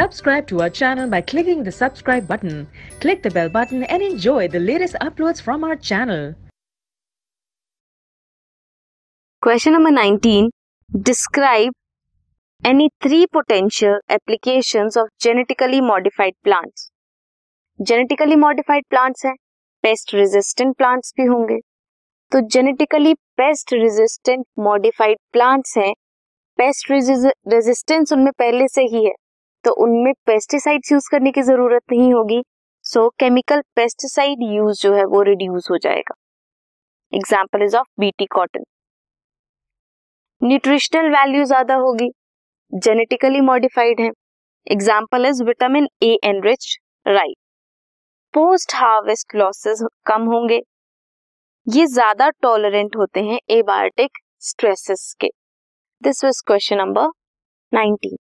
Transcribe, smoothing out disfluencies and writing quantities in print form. Subscribe to our channel by clicking the subscribe button. Click the bell button and enjoy the latest uploads from our channel. Question number 19. Describe any three potential applications of genetically modified plants. Genetically modified plants हैं, pest resistant plants भी होंगे. तो genetically pest resistant modified plants हैं, pest resistance उनमें पहले से ही है, तो उनमें pesticides यूज करने की जरूरत नहीं होगी. So chemical pesticide use जो है वो reduce हो जाएगा. Example is of Bt cotton. Nutritional value ज्यादा होगी, जेनेटिकली मॉडिफाइड है. Example is vitamin A enriched rice. Post harvest losses कम होंगे, ये ज्यादा टॉलरेंट होते हैं एबायोटिक स्ट्रेसेस के. This was question number 19.